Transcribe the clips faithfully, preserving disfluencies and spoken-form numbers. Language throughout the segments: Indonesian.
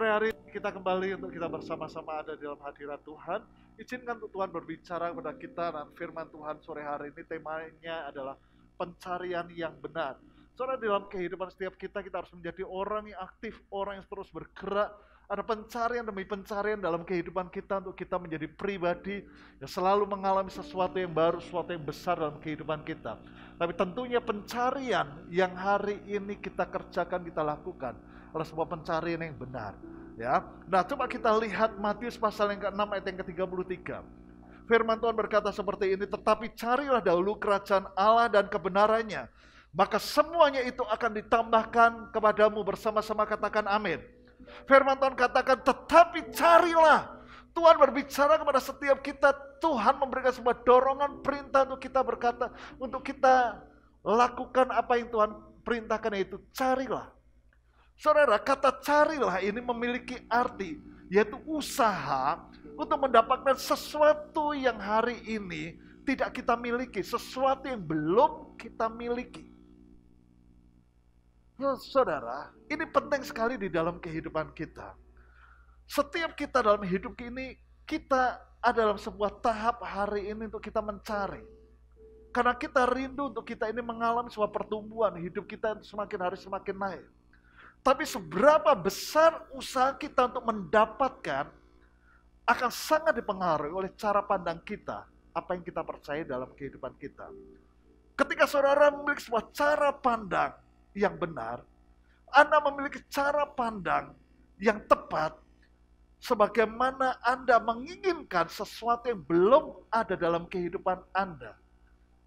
Sore hari kita kembali untuk kita bersama-sama ada di dalam hadirat Tuhan. Izinkan Tuhan berbicara kepada kita, dan firman Tuhan sore hari ini temanya adalah pencarian yang benar. Saudara, dalam kehidupan setiap kita, kita harus menjadi orang yang aktif, orang yang terus bergerak. Ada pencarian demi pencarian dalam kehidupan kita untuk kita menjadi pribadi yang selalu mengalami sesuatu yang baru, sesuatu yang besar dalam kehidupan kita. Tapi tentunya pencarian yang hari ini kita kerjakan, kita lakukan adalah sebuah pencarian yang benar, ya. Nah, coba kita lihat Matius pasal yang keenam ayat yang ke tiga puluh tiga. Firman Tuhan berkata seperti ini, tetapi carilah dahulu kerajaan Allah dan kebenarannya, maka semuanya itu akan ditambahkan kepadamu. Bersama-sama katakan amin. Firman Tuhan katakan, tetapi carilah. Tuhan berbicara kepada setiap kita. Tuhan memberikan sebuah dorongan, perintah untuk kita berkata, untuk kita lakukan apa yang Tuhan perintahkan, yaitu carilah. Saudara, kata carilah ini memiliki arti, yaitu usaha untuk mendapatkan sesuatu yang hari ini tidak kita miliki, sesuatu yang belum kita miliki. Nah, saudara, ini penting sekali di dalam kehidupan kita. Setiap kita dalam hidup ini, kita ada dalam sebuah tahap hari ini untuk kita mencari. Karena kita rindu untuk kita ini mengalami sebuah pertumbuhan, hidup kita semakin hari semakin naik. Tapi seberapa besar usaha kita untuk mendapatkan akan sangat dipengaruhi oleh cara pandang kita, apa yang kita percaya dalam kehidupan kita. Ketika saudara memiliki sebuah cara pandang yang benar, Anda memiliki cara pandang yang tepat, sebagaimana Anda menginginkan sesuatu yang belum ada dalam kehidupan Anda,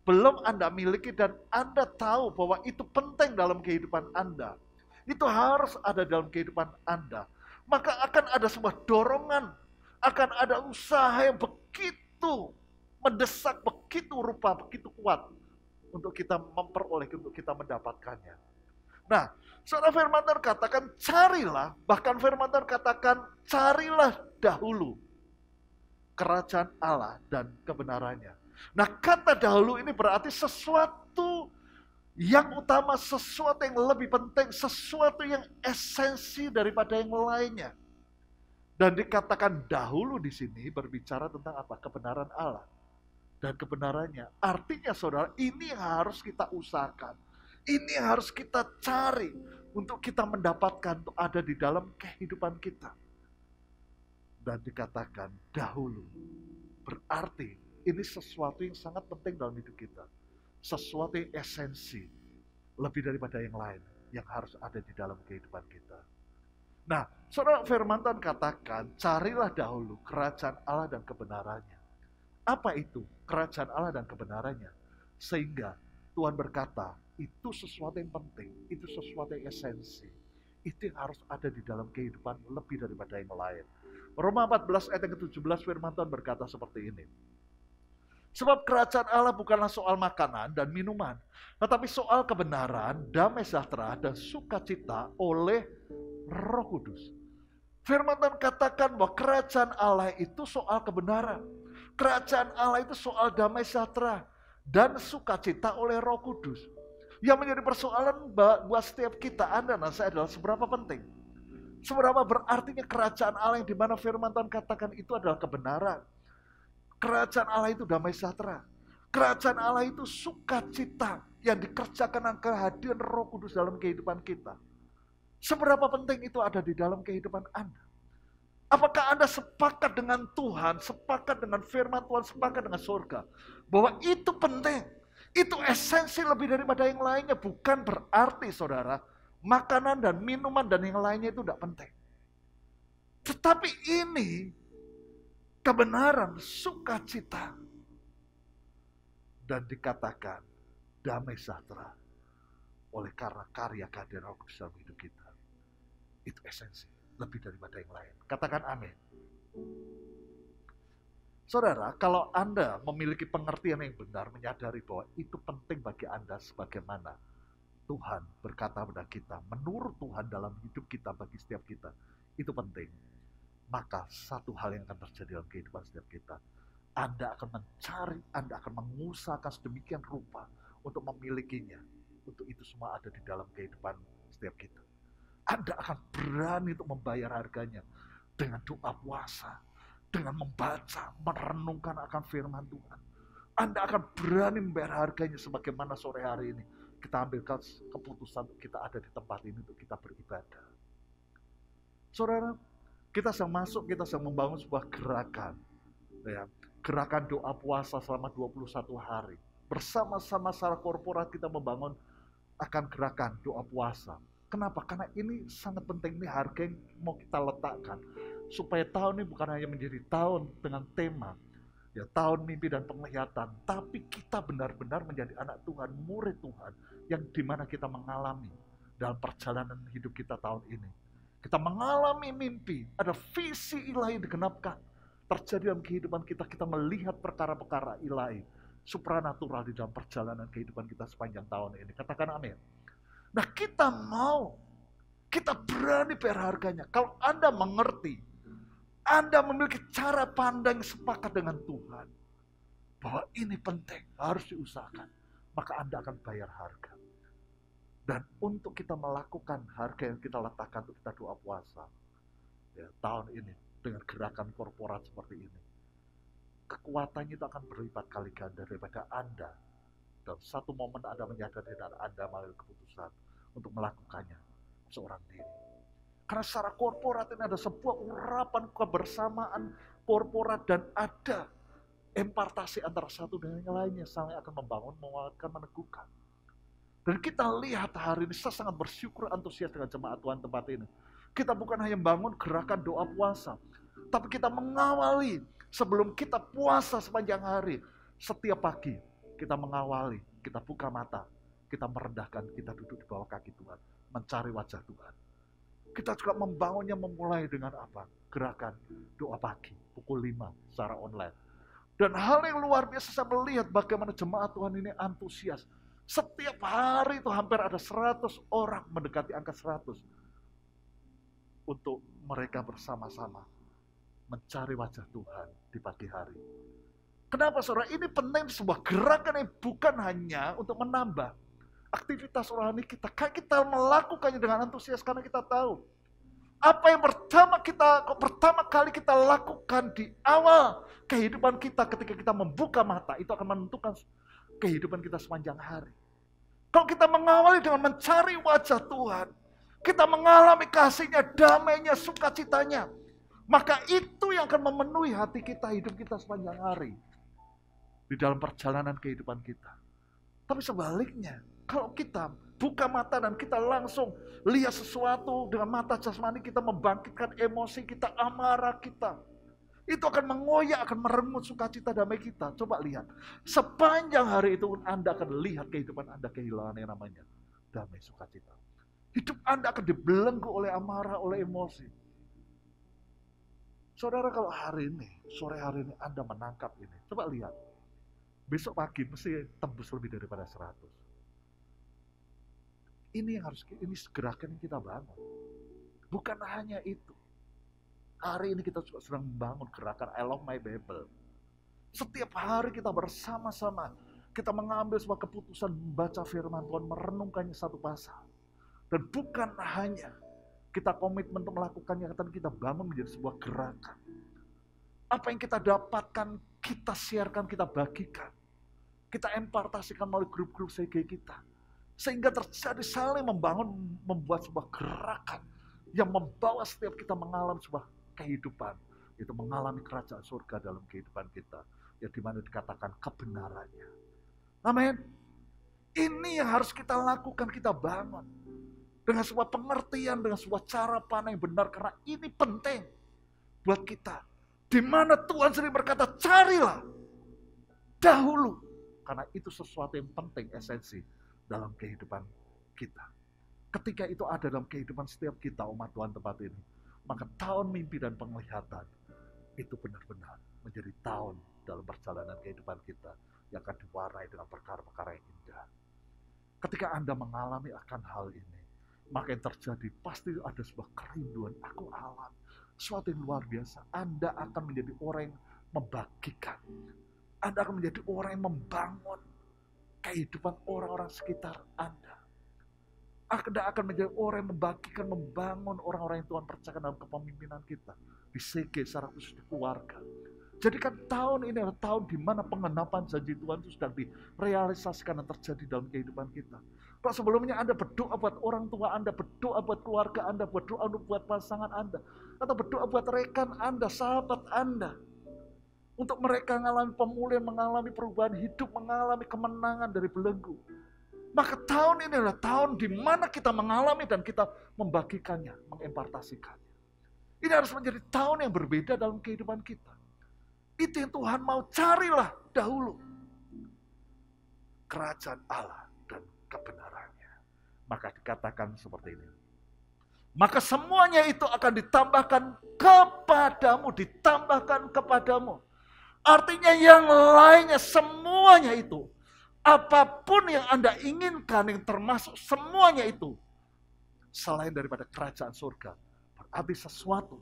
belum Anda miliki, dan Anda tahu bahwa itu penting dalam kehidupan Anda. Itu harus ada dalam kehidupan Anda. Maka akan ada sebuah dorongan, akan ada usaha yang begitu mendesak, begitu rupa, begitu kuat untuk kita memperoleh, untuk kita mendapatkannya. Nah, saudara, firman Tuhan katakan carilah, bahkan firman Tuhan katakan carilah dahulu kerajaan Allah dan kebenarannya. Nah, kata dahulu ini berarti sesuatu yang utama, sesuatu yang lebih penting, sesuatu yang esensi daripada yang lainnya. Dan dikatakan dahulu di sini berbicara tentang apa? Kebenaran Allah dan kebenarannya. Artinya saudara, ini harus kita usahakan. Ini harus kita cari untuk kita mendapatkan, untuk ada di dalam kehidupan kita. Dan dikatakan dahulu. Berarti ini sesuatu yang sangat penting dalam hidup kita. Sesuatu yang esensi, lebih daripada yang lain, yang harus ada di dalam kehidupan kita. Nah, saudara, firman Tuhan katakan, carilah dahulu kerajaan Allah dan kebenarannya. Apa itu kerajaan Allah dan kebenarannya? Sehingga Tuhan berkata, itu sesuatu yang penting, itu sesuatu yang esensi, itu yang harus ada di dalam kehidupan lebih daripada yang lain. Roma empat belas ayat yang ke tujuh belas, firman Tuhan berkata seperti ini. Sebab kerajaan Allah bukanlah soal makanan dan minuman, tetapi soal kebenaran, damai sejahtera, dan sukacita oleh Roh Kudus. Firman Tuhan katakan bahwa kerajaan Allah itu soal kebenaran. Kerajaan Allah itu soal damai sejahtera dan sukacita oleh Roh Kudus. Yang menjadi persoalan buat setiap kita, Anda dan saya, adalah seberapa penting, seberapa berartinya kerajaan Allah yang dimana firman Tuhan katakan itu adalah kebenaran. Kerajaan Allah itu damai sejahtera. Kerajaan Allah itu sukacita yang dikerjakan dengan kehadiran Roh Kudus dalam kehidupan kita. Seberapa penting itu ada di dalam kehidupan Anda? Apakah Anda sepakat dengan Tuhan, sepakat dengan firman Tuhan, sepakat dengan surga? Bahwa itu penting, itu esensi lebih daripada yang lainnya. Bukan berarti, saudara, makanan dan minuman dan yang lainnya itu tidak penting. Tetapi ini kebenaran, sukacita, dan dikatakan damai sejahtera oleh karena karya kehadiran Roh Kudus dalam hidup kita. Itu esensi lebih daripada yang lain. Katakan amin. Saudara, kalau Anda memiliki pengertian yang benar, menyadari bahwa itu penting bagi Anda, sebagaimana Tuhan berkata kepada kita, menurut Tuhan dalam hidup kita, bagi setiap kita itu penting. Maka satu hal yang akan terjadi dalam kehidupan setiap kita, Anda akan mencari, Anda akan mengusahakan sedemikian rupa untuk memilikinya. Untuk itu semua ada di dalam kehidupan setiap kita. Anda akan berani untuk membayar harganya dengan doa puasa, dengan membaca, merenungkan akan firman Tuhan. Anda akan berani membayar harganya sebagaimana sore hari ini kita ambilkan keputusan untuk kita ada di tempat ini untuk kita beribadah. Saudara, kita sedang masuk, kita sedang membangun sebuah gerakan, ya, gerakan doa puasa selama dua puluh satu hari. Bersama-sama secara korporat kita membangun akan gerakan doa puasa. Kenapa? Karena ini sangat penting, ini harga yang mau kita letakkan. Supaya tahun ini bukan hanya menjadi tahun dengan tema, ya, tahun mimpi dan penglihatan, tapi kita benar-benar menjadi anak Tuhan, murid Tuhan, yang dimana kita mengalami dalam perjalanan hidup kita tahun ini. Kita mengalami mimpi, ada visi ilahi digenapkan. Terjadi dalam kehidupan kita, kita melihat perkara-perkara ilahi, supranatural di dalam perjalanan kehidupan kita sepanjang tahun ini. Katakan amin. Nah, kita mau, kita berani bayar harganya. Kalau Anda mengerti, Anda memiliki cara pandang sepakat dengan Tuhan, bahwa ini penting, harus diusahakan, maka Anda akan bayar harga. Dan untuk kita melakukan harga yang kita letakkan untuk kita doa puasa, ya, tahun ini, dengan gerakan korporat seperti ini, kekuatannya itu akan berlipat kali ganda daripada Anda. Dalam satu momen Anda menyadari dan Anda mengambil keputusan untuk melakukannya seorang diri. Karena secara korporat ini ada sebuah urapan kebersamaan korporat dan ada impartasi antara satu dengan yang lainnya, saling akan membangun, menguatkan, meneguhkan. Dan kita lihat hari ini, saya sangat bersyukur antusias dengan jemaat Tuhan tempat ini. Kita bukan hanya membangun gerakan doa puasa, tapi kita mengawali sebelum kita puasa sepanjang hari, setiap pagi. Kita mengawali, kita buka mata, kita merendahkan, kita duduk di bawah kaki Tuhan, mencari wajah Tuhan. Kita juga membangunnya memulai dengan apa? Gerakan doa pagi, pukul lima secara online. Dan hal yang luar biasa, saya melihat bagaimana jemaat Tuhan ini antusias. Setiap hari itu hampir ada seratus orang, mendekati angka seratus. Untuk mereka bersama-sama mencari wajah Tuhan di pagi hari. Kenapa saudara? Ini penting, sebuah gerakan yang bukan hanya untuk menambah aktivitas rohani kita. Kita melakukannya dengan antusias karena kita tahu apa yang pertama kita pertama kali kita lakukan di awal kehidupan kita ketika kita membuka mata itu akan menentukan kehidupan kita sepanjang hari. Kalau kita mengawali dengan mencari wajah Tuhan, kita mengalami kasihnya, damainya, sukacitanya, maka itu yang akan memenuhi hati kita, hidup kita sepanjang hari. Di dalam perjalanan kehidupan kita. Tapi sebaliknya, kalau kita buka mata dan kita langsung lihat sesuatu dengan mata jasmani, kita membangkitkan emosi kita, amarah kita, itu akan mengoyak, akan merenggut sukacita damai kita. Coba lihat, sepanjang hari itu Anda akan lihat kehidupan Anda kehilangan yang namanya damai sukacita. Hidup Anda akan dibelenggu oleh amarah, oleh emosi. Saudara, kalau hari ini, sore hari ini Anda menangkap ini, coba lihat, besok pagi mesti tembus lebih daripada seratus. Ini yang harus, ini gerakan yang kita bangun. Bukan hanya itu. Hari ini kita juga sedang membangun gerakan I Love My Bible. Setiap hari kita bersama-sama, kita mengambil sebuah keputusan membaca firman Tuhan, merenungkannya satu pasal. Dan bukan hanya kita komitmen untuk melakukannya, tapi kita bangun menjadi sebuah gerakan. Apa yang kita dapatkan, kita siarkan, kita bagikan. Kita impartasikan melalui grup-grup C G kita. Sehingga terjadi saling membangun, membuat sebuah gerakan yang membawa setiap kita mengalami sebuah kehidupan. Itu mengalami kerajaan surga dalam kehidupan kita. Yang dimana dikatakan kebenarannya. Amin. Ini yang harus kita lakukan, kita bangun. Dengan sebuah pengertian, dengan sebuah cara pandang yang benar. Karena ini penting buat kita. Di mana Tuhan sendiri berkata, carilah dahulu. Karena itu sesuatu yang penting, esensi dalam kehidupan kita. Ketika itu ada dalam kehidupan setiap kita, umat Tuhan tempat ini, maka tahun mimpi dan penglihatan itu benar-benar menjadi tahun dalam perjalanan kehidupan kita yang akan diwarnai dengan perkara-perkara yang indah. Ketika Anda mengalami akan hal ini, maka yang terjadi pasti ada sebuah kerinduan, aku alami suatu yang luar biasa. Anda akan menjadi orang yang membagikan. Anda akan menjadi orang yang membangun kehidupan orang-orang sekitar Anda. Kita akan menjadi orang yang membagikan, membangun orang-orang yang Tuhan percayakan dalam kepemimpinan kita. Di C G, secara khusus di keluarga. Jadi kan tahun ini adalah tahun di mana pengenapan janji Tuhan itu sedang direalisasikan dan terjadi dalam kehidupan kita. Kalau sebelumnya Anda berdoa buat orang tua Anda, berdoa buat keluarga Anda, berdoa buat pasangan Anda, atau berdoa buat rekan Anda, sahabat Anda, untuk mereka mengalami pemulihan, mengalami perubahan hidup, mengalami kemenangan dari belenggu. Maka tahun ini adalah tahun di mana kita mengalami dan kita membagikannya, mengimpartasikannya. Ini harus menjadi tahun yang berbeda dalam kehidupan kita. Itu yang Tuhan mau, carilah dahulu kerajaan Allah dan kebenarannya. Maka dikatakan seperti ini. Maka semuanya itu akan ditambahkan kepadamu, ditambahkan kepadamu. Artinya yang lainnya, semuanya itu. Apapun yang Anda inginkan, yang termasuk semuanya itu. Selain daripada kerajaan surga. Berarti sesuatu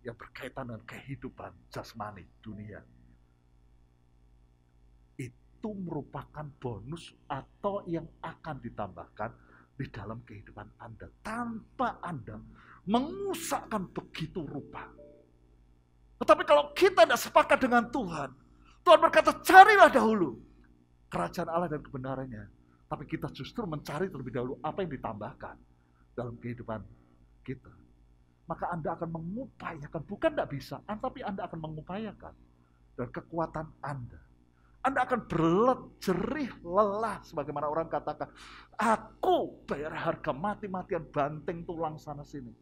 yang berkaitan dengan kehidupan jasmani dunia itu merupakan bonus atau yang akan ditambahkan di dalam kehidupan Anda tanpa Anda mengusakkan begitu rupa. Tetapi kalau kita tidak sepakat dengan Tuhan, Tuhan berkata carilah dahulu kerajaan Allah dan kebenarannya, tapi kita justru mencari terlebih dahulu apa yang ditambahkan dalam kehidupan kita. Maka Anda akan mengupayakan, bukan tidak bisa, tapi Anda akan mengupayakan dan kekuatan Anda. Anda akan berlet, jerih, lelah, sebagaimana orang katakan, aku bayar harga mati-matian, banting tulang sana-sini.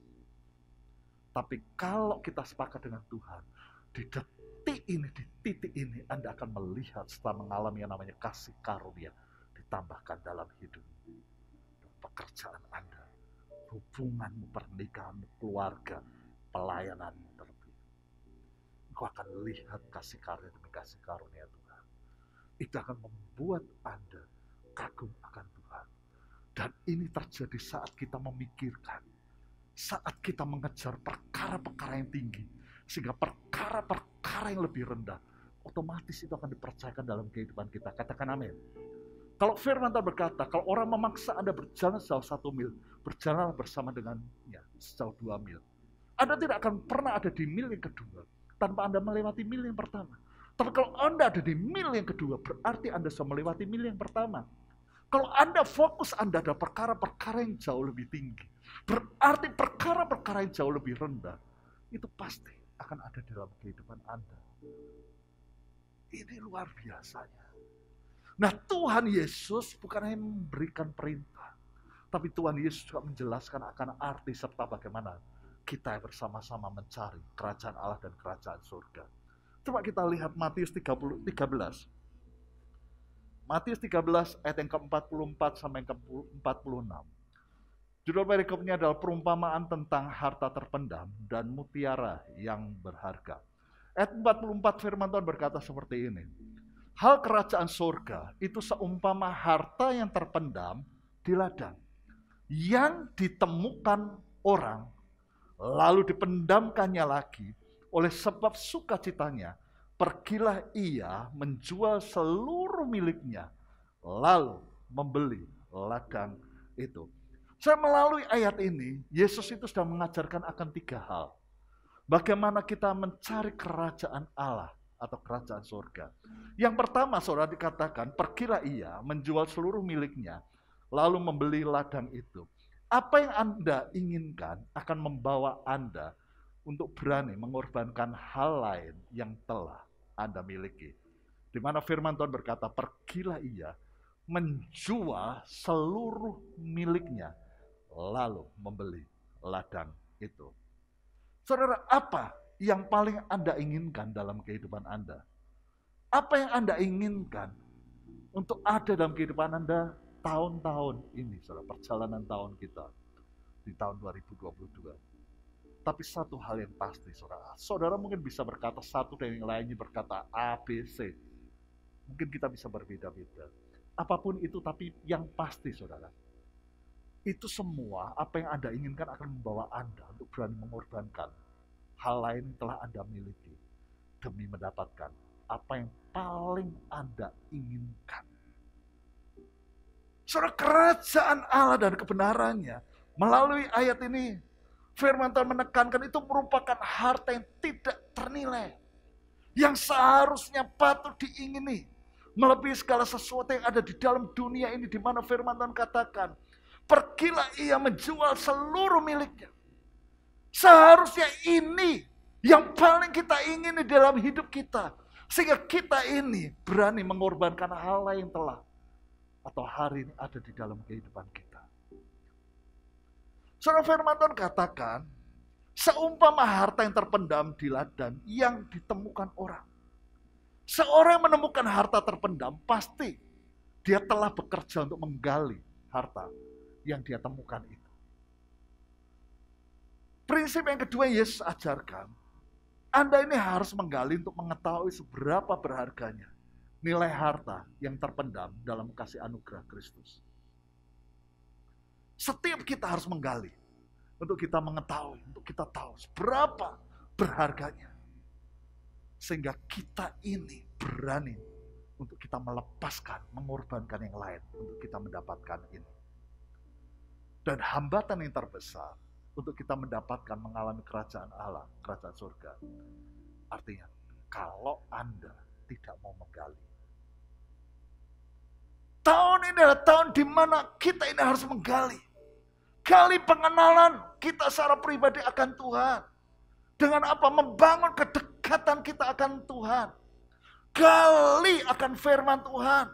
Tapi kalau kita sepakat dengan Tuhan, di detik ini, di titik ini, Anda akan melihat setelah mengalami yang namanya kasih karunia, ditambahkan dalam hidup, pekerjaan Anda, hubunganmu, pernikahanmu, keluarga, pelayananmu terlebih. Engkau akan lihat kasih karunia demi kasih karunia Tuhan. Itu akan membuat Anda kagum akan Tuhan. Dan ini terjadi saat kita memikirkan, saat kita mengejar perkara-perkara yang tinggi, sehingga perkara-perkara yang lebih rendah, otomatis itu akan dipercayakan dalam kehidupan kita. Katakan amin. Kalau firman Tuhan berkata, kalau orang memaksa Anda berjalan sejauh satu mil, berjalan bersama dengannya sejauh dua mil. Anda tidak akan pernah ada di mil yang kedua tanpa Anda melewati mil yang pertama. Tapi kalau Anda ada di mil yang kedua, berarti Anda sudah melewati mil yang pertama. Kalau Anda fokus Anda ada perkara-perkara yang jauh lebih tinggi, berarti perkara-perkara yang jauh lebih rendah, itu pasti akan ada dalam kehidupan Anda. Ini luar biasanya. Nah, Tuhan Yesus bukan hanya memberikan perintah, tapi Tuhan Yesus juga menjelaskan akan arti serta bagaimana kita bersama-sama mencari kerajaan Allah dan kerajaan surga. Coba kita lihat Matius tiga belas. Matius tiga belas ayat yang ke empat puluh empat sampai yang ke empat puluh enam. Judul perikopnya adalah perumpamaan tentang harta terpendam dan mutiara yang berharga. Ayat empat puluh empat firman Tuhan berkata seperti ini. Hal kerajaan surga itu seumpama harta yang terpendam di ladang, yang ditemukan orang, lalu dipendamkannya lagi, oleh sebab sukacitanya, pergilah ia menjual seluruh miliknya, lalu membeli ladang itu. Saya melalui ayat ini, Yesus itu sudah mengajarkan akan tiga hal. Bagaimana kita mencari kerajaan Allah atau kerajaan surga. Yang pertama, saudara, dikatakan, pergilah ia menjual seluruh miliknya, lalu membeli ladang itu. Apa yang Anda inginkan akan membawa Anda untuk berani mengorbankan hal lain yang telah Anda miliki. Di mana firman Tuhan berkata, pergilah ia menjual seluruh miliknya, lalu membeli ladang itu. Saudara, apa yang paling Anda inginkan dalam kehidupan Anda? Apa yang Anda inginkan untuk ada dalam kehidupan Anda tahun-tahun ini, saudara, perjalanan tahun kita di tahun dua ribu dua puluh dua. Tapi satu hal yang pasti, saudara, saudara mungkin bisa berkata satu dan yang lainnya berkata A, B, C. Mungkin kita bisa berbeda-beda. Apapun itu, tapi yang pasti, saudara, itu semua apa yang Anda inginkan akan membawa Anda untuk berani mengorbankan hal lain telah Anda miliki demi mendapatkan apa yang paling Anda inginkan. Saudara, kerajaan Allah dan kebenarannya. Melalui ayat ini, firman Tuhan menekankan itu merupakan harta yang tidak ternilai, yang seharusnya patut diingini, melebihi segala sesuatu yang ada di dalam dunia ini, di mana firman Tuhan katakan, pergilah ia menjual seluruh miliknya. Seharusnya ini yang paling kita ingini dalam hidup kita. Sehingga kita ini berani mengorbankan hal lain telah atau hari ini ada di dalam kehidupan kita. Saudara, firman Tuhan katakan, seumpama harta yang terpendam di ladang yang ditemukan orang. Seorang yang menemukan harta terpendam, pasti dia telah bekerja untuk menggali harta yang dia temukan itu. Prinsip yang kedua Yesus ajarkan, Anda ini harus menggali untuk mengetahui seberapa berharganya nilai harta yang terpendam dalam kasih anugerah Kristus. Setiap kita harus menggali untuk kita mengetahui, untuk kita tahu seberapa berharganya. Sehingga kita ini berani untuk kita melepaskan, mengorbankan yang lain untuk kita mendapatkan ini. Dan hambatan yang terbesar untuk kita mendapatkan, mengalami kerajaan Allah, kerajaan surga. Artinya, kalau Anda tidak mau menggali. Tahun ini adalah tahun di mana kita ini harus menggali. Gali pengenalan kita secara pribadi akan Tuhan. Dengan apa? Membangun kedekatan kita akan Tuhan. Gali akan firman Tuhan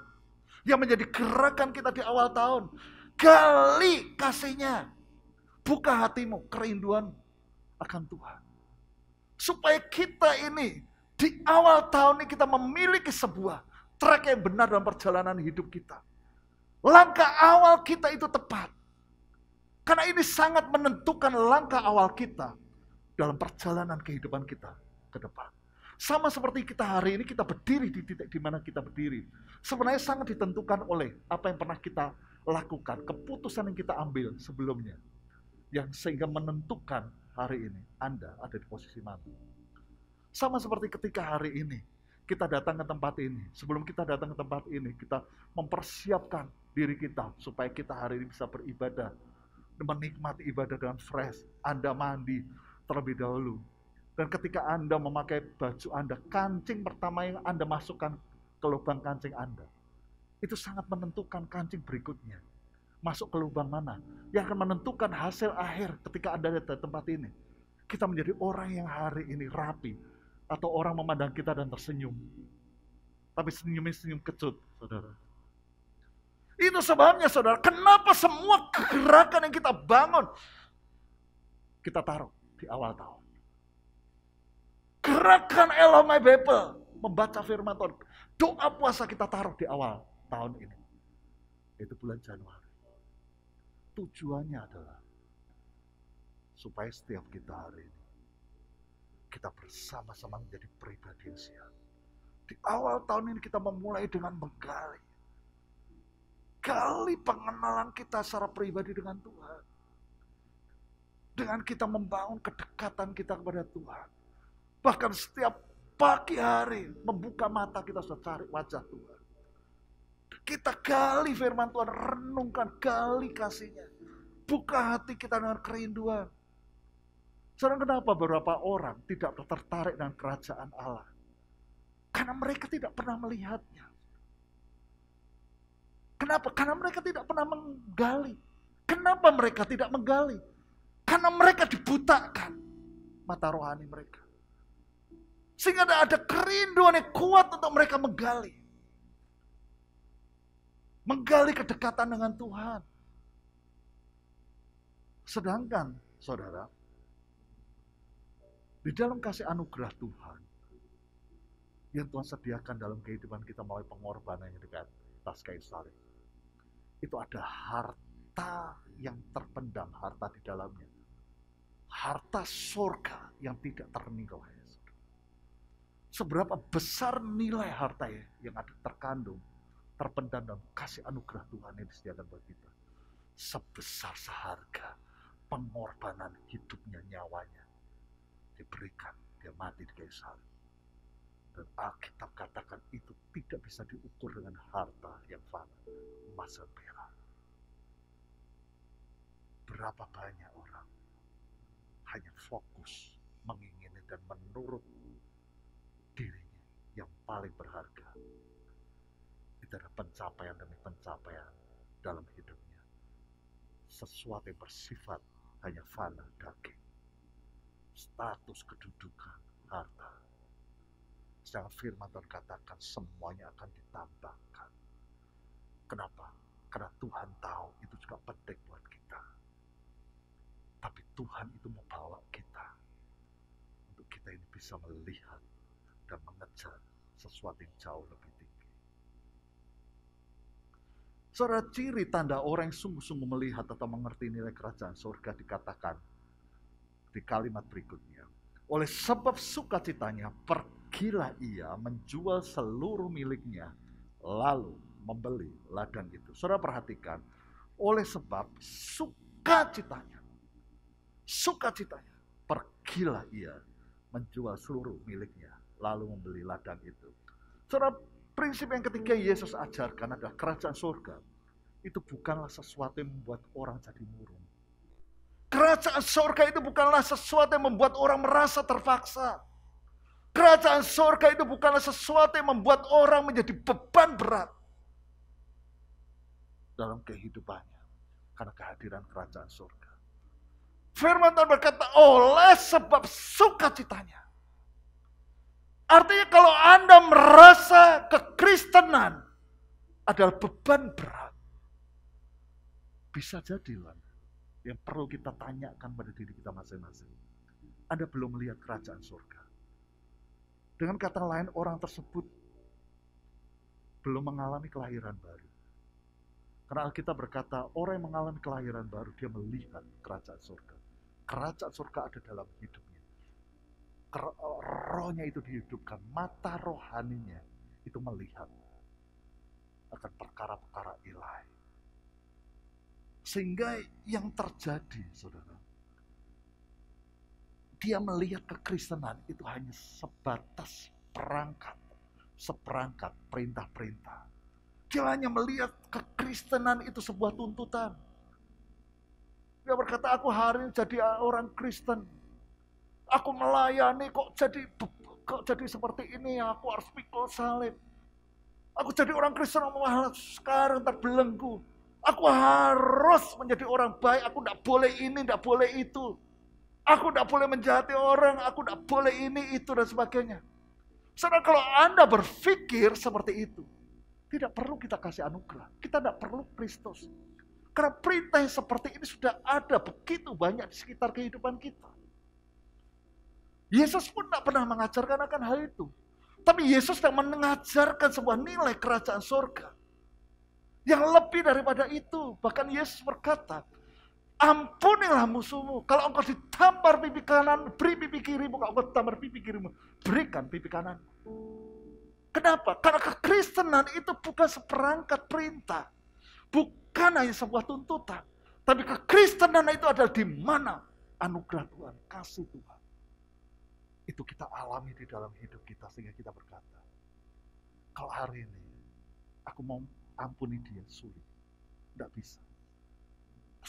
yang menjadi gerakan kita di awal tahun. Gali kasihnya, buka hatimu, kerinduan akan Tuhan. Supaya kita ini di awal tahun ini kita memiliki sebuah track yang benar dalam perjalanan hidup kita. Langkah awal kita itu tepat. Karena ini sangat menentukan langkah awal kita dalam perjalanan kehidupan kita ke depan. Sama seperti kita hari ini kita berdiri di titik di mana kita berdiri. Sebenarnya sangat ditentukan oleh apa yang pernah kita lakukan, keputusan yang kita ambil sebelumnya, yang sehingga menentukan hari ini Anda ada di posisi mana. Sama seperti ketika hari ini kita datang ke tempat ini, sebelum kita datang ke tempat ini kita mempersiapkan diri kita supaya kita hari ini bisa beribadah, menikmati ibadah dengan fresh. Anda mandi terlebih dahulu, dan ketika Anda memakai baju Anda, kancing pertama yang Anda masukkan ke lubang kancing Anda itu sangat menentukan kancing berikutnya masuk ke lubang mana, yang akan menentukan hasil akhir ketika Anda ada di tempat ini. Kita menjadi orang yang hari ini rapi, atau orang memandang kita dan tersenyum, tapi senyumnya senyum kecut, saudara. Itu sebabnya, saudara, kenapa semua gerakan yang kita bangun kita taruh di awal tahun. Gerakan Elo My Bible, membaca firman Tuhan, doa puasa kita taruh di awal tahun ini, yaitu bulan Januari. Tujuannya adalah supaya setiap kita hari ini kita bersama-sama menjadi pribadi yang siap. Di awal tahun ini kita memulai dengan menggali, gali pengenalan kita secara pribadi dengan Tuhan, dengan kita membangun kedekatan kita kepada Tuhan. Bahkan setiap pagi hari membuka mata kita sudah cari wajah Tuhan. Kita gali firman Tuhan, renungkan, gali kasihnya. Buka hati kita dengan kerinduan. Sekarang kenapa beberapa orang tidak tertarik dengan kerajaan Allah? Karena mereka tidak pernah melihatnya. Kenapa? Karena mereka tidak pernah menggali. Kenapa mereka tidak menggali? Karena mereka dibutakan mata rohani mereka. Sehingga ada kerinduan yang kuat untuk mereka menggali. Menggali kedekatan dengan Tuhan. Sedangkan, saudara, di dalam kasih anugerah Tuhan, yang Tuhan sediakan dalam kehidupan kita melalui pengorbanan yang dekat atas kayu salib, itu ada harta yang terpendam, harta di dalamnya. Harta surga yang tidak ternilai. Seberapa besar nilai harta yang ada terkandung, terpendam dalam kasih anugerah Tuhan yang disediakan buat kita. Sebesar seharga pengorbanan hidupnya, nyawanya diberikan, dia mati di kayu salib. Dan Alkitab katakan itu tidak bisa diukur dengan harta yang fana, emas dan perak. Berapa banyak orang hanya fokus mengingini dan menurut dirinya yang paling berharga. Itu adalah pencapaian demi pencapaian dalam hidupnya. Sesuatu yang bersifat hanya fana, daging, status, kedudukan, harta. Sedangkan firman Tuhan katakan semuanya akan ditambahkan. Kenapa? Karena Tuhan tahu itu juga penting buat kita. Tapi Tuhan itu membawa kita untuk kita ini bisa melihat dan mengejar sesuatu yang jauh lebih tinggi. Saudara, ciri tanda orang yang sungguh-sungguh melihat atau mengerti nilai kerajaan surga dikatakan di kalimat berikutnya. Oleh sebab sukacitanya pergilah ia menjual seluruh miliknya lalu membeli ladang itu. Saudara perhatikan, oleh sebab sukacitanya, sukacitanya pergilah ia menjual seluruh miliknya lalu membeli ladang itu. Saudara, prinsip yang ketiga Yesus ajarkan adalah kerajaan surga itu bukanlah sesuatu yang membuat orang jadi murung. Kerajaan surga itu bukanlah sesuatu yang membuat orang merasa terpaksa. Kerajaan surga itu bukanlah sesuatu yang membuat orang menjadi beban berat dalam kehidupannya. Karena kehadiran kerajaan surga. Firman Tuhan berkata, oleh sebab sukacitanya. Artinya kalau Anda merasa kekristenan adalah beban berat. Bisa jadilah. Yang perlu kita tanyakan pada diri kita masing-masing. Anda belum melihat kerajaan surga. Dengan kata lain, orang tersebut belum mengalami kelahiran baru. Karena Alkitab berkata, orang yang mengalami kelahiran baru, dia melihat kerajaan surga. Kerajaan surga ada dalam hidupnya. Rohnya itu dihidupkan. Mata rohaninya itu melihat akan perkara-perkara ilahi. Sehingga yang terjadi, saudara, dia melihat kekristenan itu hanya sebatas perangkat, seperangkat perintah-perintah. Dia hanya melihat kekristenan itu sebuah tuntutan. Dia berkata, aku hari ini jadi orang Kristen, aku melayani kok jadi kok jadi seperti ini, aku harus pikul salib. Aku jadi orang Kristen, aku malah sekarang terbelenggu. Aku harus menjadi orang baik, aku tidak boleh ini, tidak boleh itu. Aku tidak boleh menjahati orang, aku tidak boleh ini, itu, dan sebagainya. Karena kalau Anda berpikir seperti itu, tidak perlu kita kasih anugerah, kita tidak perlu Kristus. Karena perintah seperti ini sudah ada begitu banyak di sekitar kehidupan kita. Yesus pun tidak pernah mengajarkan akan hal itu. Tapi Yesus sedang mengajarkan sebuah nilai kerajaan surga. Yang lebih daripada itu, bahkan Yesus berkata, ampunilah musuhmu. Kalau engkau ditampar pipi kanan, beri pipi kirimu. Kalau engkau ditampar pipi kirimu, berikan pipi kanan. Kenapa? Karena kekristenan itu bukan seperangkat perintah. Bukan hanya sebuah tuntutan. Tapi kekristenan itu adalah di mana anugerah Tuhan, kasih Tuhan. Itu kita alami di dalam hidup kita. Sehingga kita berkata, kalau hari ini aku mau ampuni dia, sulit, tidak bisa.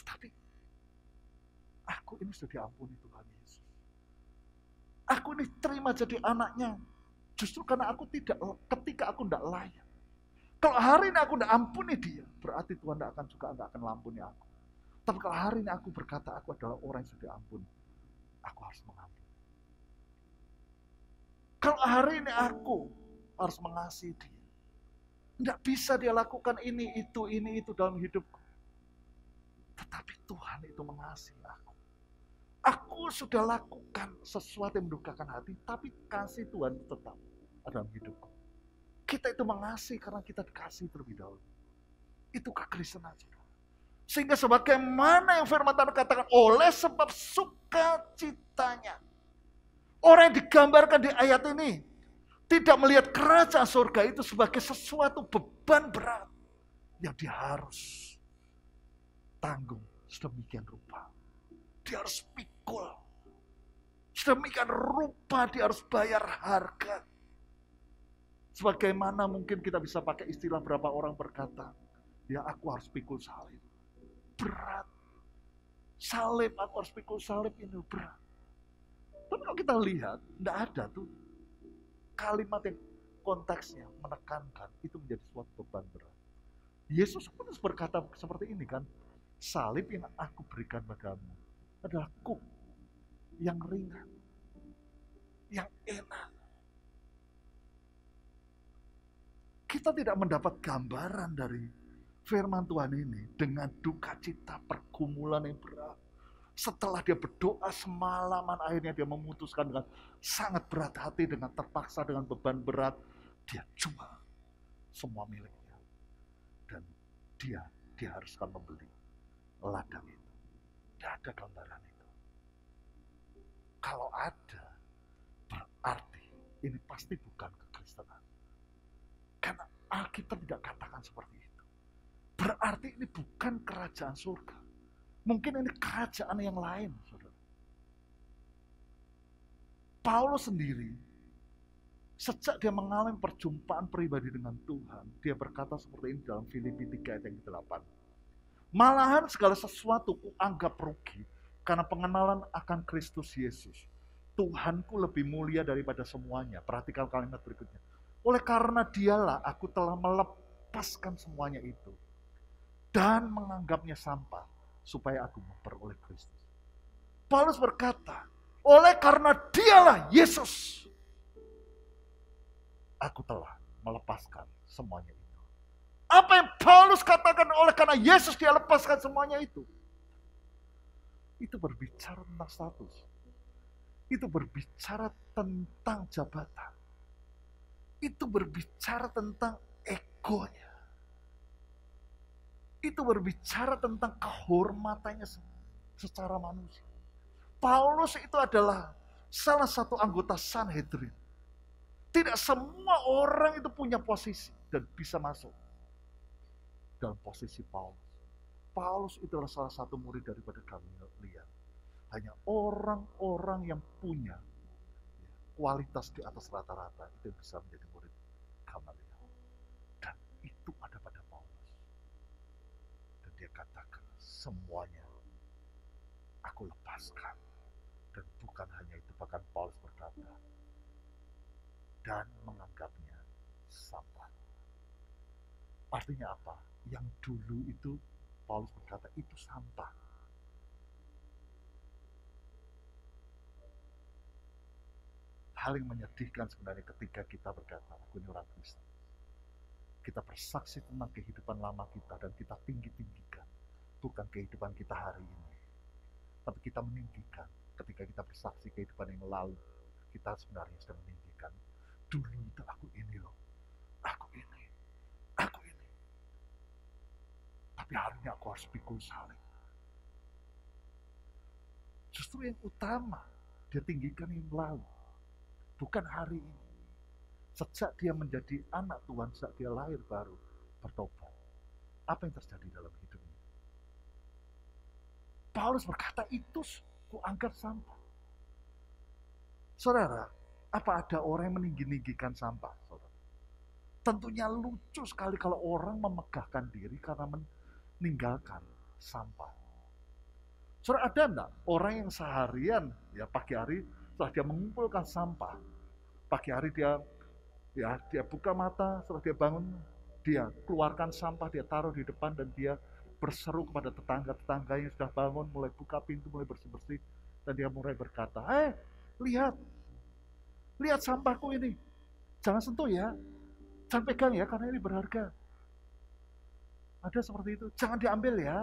Tapi aku ini sudah diampuni Tuhan Yesus. Aku ini terima jadi anaknya. Justru karena aku tidak, ketika aku tidak layak. Kalau hari ini aku tidak ampuni dia, berarti Tuhan tidak akan juga tidak akan ampuni aku. Tapi kalau hari ini aku berkata aku adalah orang yang sudah ampun, aku harus mengampuni. Kalau hari ini aku harus mengasihi dia. Tidak bisa dia lakukan ini, itu, ini, itu dalam hidupku. Tetapi Tuhan itu mengasihi aku. Aku sudah lakukan sesuatu yang mendukakan hati, tapi kasih Tuhan tetap dalam hidupku. Kita itu mengasihi karena kita dikasihi terlebih dahulu. Itu kekristenan. Sehingga sebagaimana yang firman Tuhan katakan, oleh sebab sukacitanya. Orang yang digambarkan di ayat ini, tidak melihat kerajaan surga itu sebagai sesuatu beban berat yang dia harus tanggung sedemikian rupa. Dia harus pikul. Sedemikian rupa dia harus bayar harga. Sebagaimana mungkin kita bisa pakai istilah berapa orang berkata, ya aku harus pikul salib. Berat. salib, aku harus pikul salib, ini berat. Tapi kalau kita lihat, tidak ada tuh kalimat yang konteksnya menekankan, itu menjadi suatu beban berat. Yesus pun berkata seperti ini kan, salib yang aku berikan padamu adalah kuk yang ringan, yang enak. Kita tidak mendapat gambaran dari firman Tuhan ini dengan duka cita pergumulan yang berat. Setelah dia berdoa semalaman, akhirnya dia memutuskan dengan sangat berat hati, dengan terpaksa, dengan beban berat, dia jual semua miliknya. Dan dia diharuskan membeli ladang itu. Tidak ada gambaran itu. Kalau ada, berarti ini pasti bukan kekristenan. Karena Alkitab tidak katakan seperti itu. Berarti ini bukan kerajaan surga. Mungkin ini kerajaan yang lain, saudara. Paulus sendiri, sejak dia mengalami perjumpaan pribadi dengan Tuhan, dia berkata seperti ini dalam Filipi tiga ayat yang ke delapan. Malahan segala sesuatu kuanggap rugi karena pengenalan akan Kristus Yesus. Tuhanku lebih mulia daripada semuanya. Perhatikan kalimat berikutnya. Oleh karena dialah aku telah melepaskan semuanya itu dan menganggapnya sampah supaya aku memperoleh Kristus. Paulus berkata, oleh karena dialah Yesus, aku telah melepaskan semuanya itu. Apa yang Paulus katakan oleh karena Yesus dia lepaskan semuanya itu. Itu berbicara tentang status. Itu berbicara tentang jabatan. Itu berbicara tentang egonya. Itu berbicara tentang kehormatannya secara manusia. Paulus itu adalah salah satu anggota Sanhedrin. Tidak semua orang itu punya posisi dan bisa masuk dalam posisi Paulus. Paulus itu adalah salah satu murid daripada Gamaliel. Hanya orang-orang yang punya kualitas di atas rata-rata itu bisa menjadi murid Gamaliel. Dan itu ada pada Paulus. Dan dia katakan semuanya aku lepaskan. Dan bukan hanya itu, bahkan Paulus berkata dan menganggapnya sampah. Artinya apa? Yang dulu itu Paulus berkata itu sampah. Hal yang menyedihkan sebenarnya ketika kita berkata aku ini orang Kristen. Kita bersaksi tentang kehidupan lama kita dan kita tinggi-tinggikan. Bukan kehidupan kita hari ini. Tapi kita meninggikan ketika kita bersaksi kehidupan yang lalu. Kita sebenarnya sedang meninggikan. Dulu itu aku ini loh. Aku ini. Aku ini. Tapi hari ini aku harus pikul salib. Justru yang utama dia tinggikan yang lalu, bukan hari ini. Sejak dia menjadi anak Tuhan, sejak dia lahir baru bertobat, apa yang terjadi dalam hidupnya? Paulus berkata itu kuanggap sampah. Saudara, apa ada orang yang meninggi-ninggikan sampah? Saudara? Tentunya lucu sekali kalau orang memegahkan diri karena meninggalkan sampah. Saudara, ada enggak orang yang seharian, ya pagi hari setelah dia mengumpulkan sampah, pagi hari dia ya dia buka mata, setelah dia bangun, dia keluarkan sampah, dia taruh di depan dan dia berseru kepada tetangga-tetangganya yang sudah bangun, mulai buka pintu, mulai bersih-bersih, dan dia mulai berkata, eh, lihat, lihat sampahku ini, jangan sentuh ya, jangan pegang ya, karena ini berharga. Ada seperti itu, jangan diambil ya.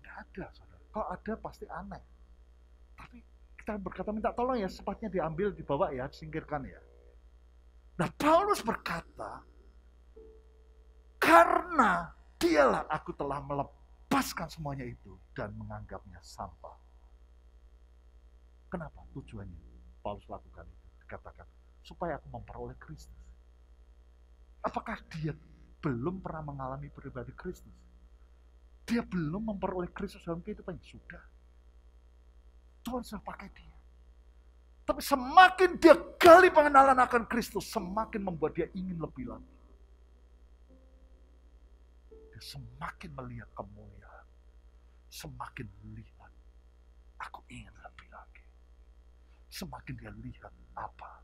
Tidak ada, saudara. Kalau ada pasti aneh. Tapi kita berkata minta tolong ya, sepatnya diambil, dibawa ya, disingkirkan ya. Nah Paulus berkata, karena dialah aku telah melepaskan semuanya itu dan menganggapnya sampah. Kenapa tujuannya Paulus lakukan itu? Dikatakan supaya aku memperoleh Kristus. Apakah dia belum pernah mengalami pribadi Kristus? Dia belum memperoleh Kristus dalam kehidupannya? Sudah. Tuhan sudah pakai dia. Tapi semakin dia gali pengenalan akan Kristus, semakin membuat dia ingin lebih lagi. Dia semakin melihat kemuliaan. semakin melihat, aku ingin lebih lagi. Semakin dia lihat apa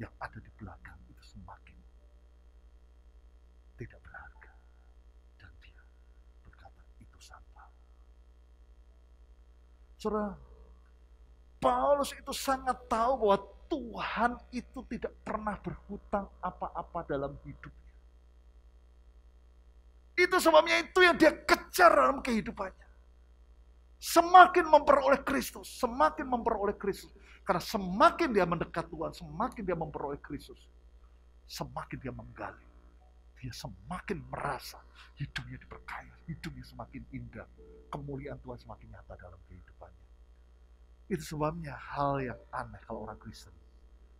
yang ada di belakang itu semakin tidak berharga. Dan dia berkata, itu sampah. Saudara, Paulus itu sangat tahu bahwa Tuhan itu tidak pernah berhutang apa-apa dalam hidupnya. Itu sebabnya itu yang dia kejar dalam kehidupannya. Semakin memperoleh Kristus, semakin memperoleh Kristus. Karena semakin dia mendekat Tuhan, semakin dia memperoleh Kristus, semakin dia menggali. Dia semakin merasa hidupnya diperkaya, hidupnya semakin indah. Kemuliaan Tuhan semakin nyata dalam kehidupannya. Itu sebabnya hal yang aneh kalau orang Kristen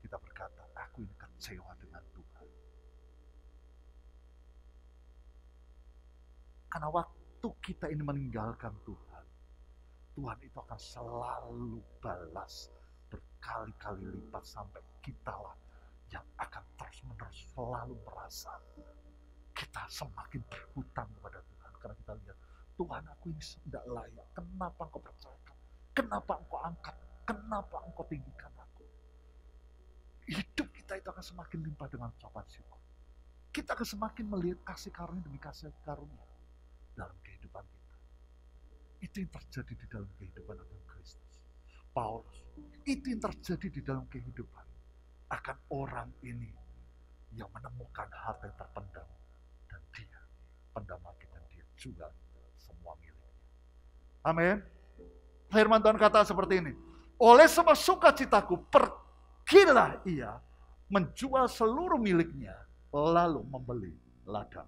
kita berkata, aku ini kecewa dengan Tuhan. Karena waktu kita ini meninggalkan Tuhan, Tuhan itu akan selalu balas berkali-kali lipat sampai kitalah yang akan terus-menerus selalu merasa kita semakin berhutang kepada Tuhan. Karena kita lihat, Tuhan aku ini tidak layak, kenapa Engkau percayakan? Kenapa Engkau angkat? Kenapa Engkau tinggikan aku? Hidup kita itu akan semakin limpah dengan ucapan syukur. Kita akan semakin melihat kasih karunia demi kasih karunia dalam kehidupan kita. Itu yang terjadi di dalam kehidupan akan Kristus. Paulus, itu yang terjadi di dalam kehidupan akan orang ini yang menemukan harta yang terpendam. Dan dia, pendamai dan dia juga semua miliknya. Amin. Firman Tuhan kata seperti ini, oleh sebab sukacitaku pergilah ia menjual seluruh miliknya lalu membeli ladang.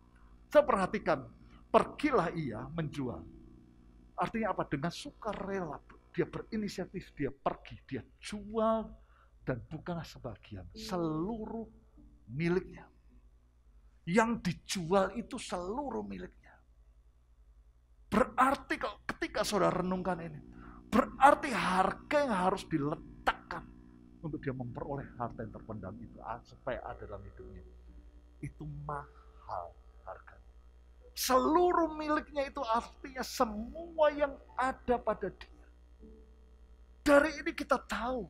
Saya perhatikan, pergilah ia menjual. Artinya apa? Dengan sukarela dia berinisiatif, dia pergi, dia jual dan bukanlah sebagian, seluruh miliknya. Yang dijual itu seluruh miliknya. Berarti kalau ketika saudara renungkan ini, berarti harga yang harus diletakkan untuk dia memperoleh harta yang terpendam itu supaya ada dalam hidupnya, itu mahal harganya. Seluruh miliknya itu artinya semua yang ada pada dia. Dari ini kita tahu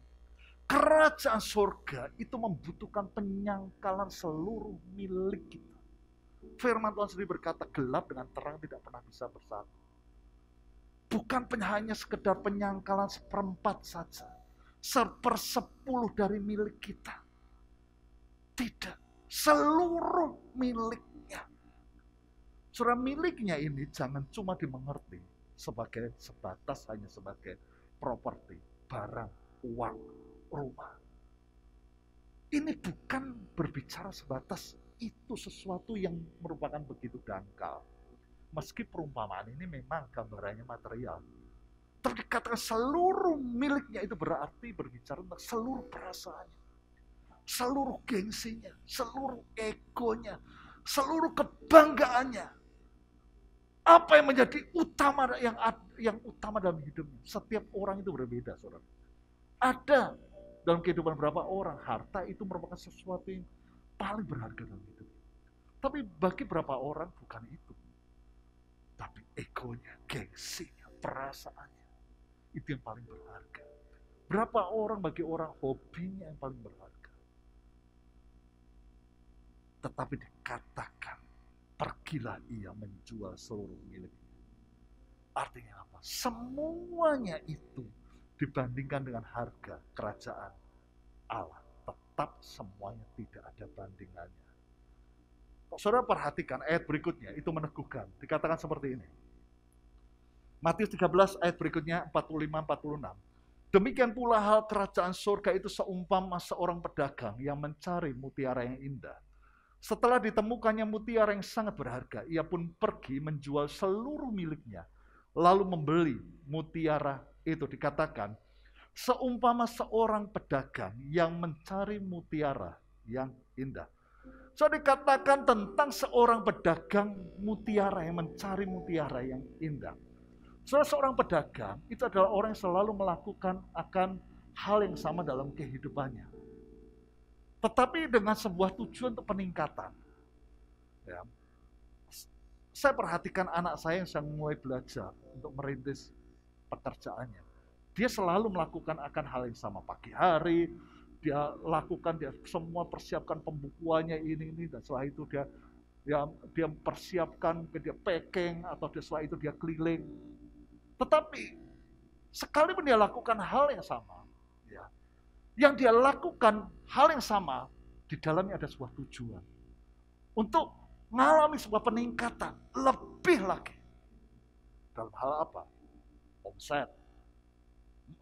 kerajaan surga itu membutuhkan penyangkalan seluruh milik kita. Firman Tuhan sendiri berkata, gelap dengan terang tidak pernah bisa bersatu. Bukan hanya sekedar penyangkalan seperempat saja. Sepersepuluh dari milik kita. Tidak. Seluruh miliknya. Surah miliknya ini jangan cuma dimengerti sebagai sebatas hanya sebagai properti, barang, uang, rumah. Ini bukan berbicara sebatas itu sesuatu yang merupakan begitu dangkal. Meski perumpamaan ini memang gambarannya material, tapi dikatakan seluruh miliknya itu berarti berbicara tentang seluruh perasaannya, seluruh gengsinya, seluruh egonya, seluruh kebanggaannya. Apa yang menjadi utama yang yang utama dalam hidupnya? Setiap orang itu berbeda, saudara. Ada dalam kehidupan berapa orang harta itu merupakan sesuatu yang paling berharga dalam hidupnya. Tapi bagi berapa orang bukan itu. Tapi egonya, gengsinya, perasaannya, itu yang paling berharga. Berapa orang bagi orang hobinya yang paling berharga. Tetapi dikatakan, pergilah ia menjual seluruh miliknya. Artinya apa? Semuanya itu dibandingkan dengan harga kerajaan Allah. Tetap semuanya tidak ada bandingannya. Saudara perhatikan ayat berikutnya, itu meneguhkan. Dikatakan seperti ini. Matius tiga belas ayat berikutnya empat puluh lima sampai empat puluh enam. Demikian pula hal kerajaan surga itu seumpama seorang pedagang yang mencari mutiara yang indah. Setelah ditemukannya mutiara yang sangat berharga, ia pun pergi menjual seluruh miliknya, lalu membeli mutiara itu. Dikatakan, seumpama seorang pedagang yang mencari mutiara yang indah. So, dikatakan tentang seorang pedagang mutiara yang mencari mutiara yang indah. So, seorang pedagang itu adalah orang yang selalu melakukan akan hal yang sama dalam kehidupannya. Tetapi dengan sebuah tujuan untuk peningkatan. Ya. Saya perhatikan anak saya yang sedang mulai belajar untuk merintis pekerjaannya. Dia selalu melakukan akan hal yang sama pagi hari. Dia lakukan, dia semua persiapkan pembukuannya ini ini dan setelah itu dia dia dia mempersiapkan, dia packing atau dia setelah itu dia keliling. Tetapi sekalipun dia lakukan hal yang sama, ya, yang dia lakukan hal yang sama di dalamnya ada sebuah tujuan untuk mengalami sebuah peningkatan lebih lagi dalam hal apa? Omset.